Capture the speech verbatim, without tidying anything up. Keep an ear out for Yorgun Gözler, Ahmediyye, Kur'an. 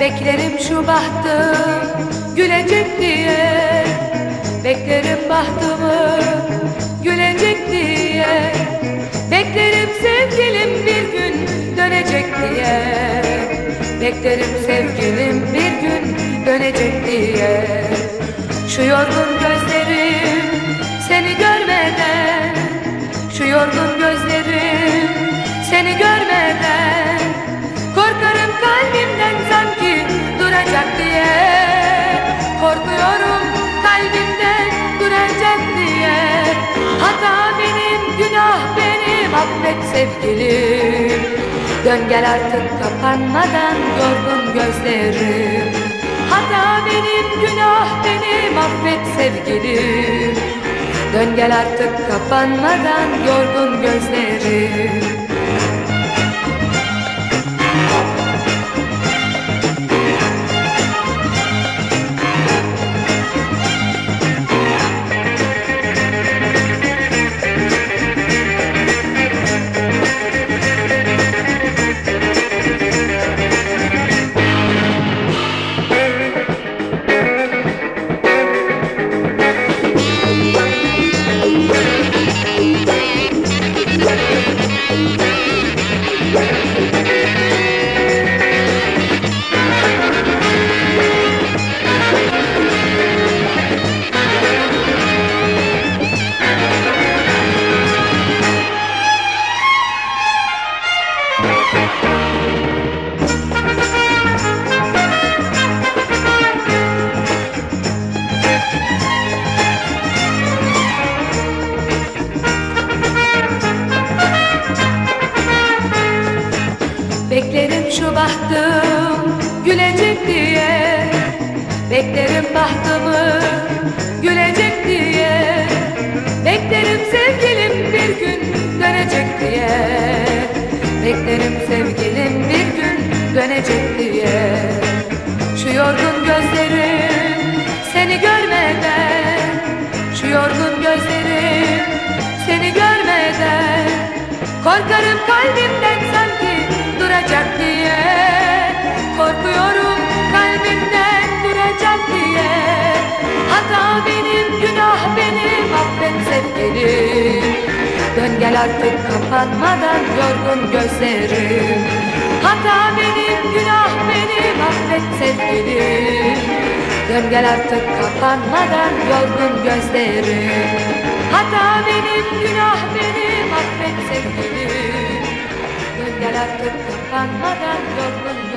Beklerim şu bahtım gülecek diye, beklerim bahtımı gülecek diye, beklerim sevgilim bir gün dönecek diye, beklerim sevgilim bir gün dönecek diye. Şu yorgun gözlerim seni görmeden, şu yorgun gözlerim seni görmeden korkarım kalbimden sanki duracak diye. Korkuyorum kalbimden duracak diye. Hata benim, günah benim, affet sevgilim. Dön gel artık kapanmadan yorgun gözlerim. Hata benim, günah benim, affet sevgilim. Dön gel artık kapanmadan yorgun gözlerim. Beklerim şu bahtım gülecek diye, beklerim bahtımı gülecek diye, beklerim sevgilim bir gün dönecek diye, beklerim sevgilim bir gün dönecek diye. Şu yorgun gözlerim seni görmeden, şu yorgun gözlerim seni görmeden korkarım kalbimden sanki duracak diye. Korkuyorum kalbimden duracak diye. Hata benim, günah benim, affet sevgilim. Dön gel artık kapanmadan yorgun gözlerim. Hata benim, günah benim, affet sevgilim. Dön gel artık kapanmadan yorgun gözlerim. Hata benim, günah benim, affet sevgilim. Gel artık kapanmadan yorgun.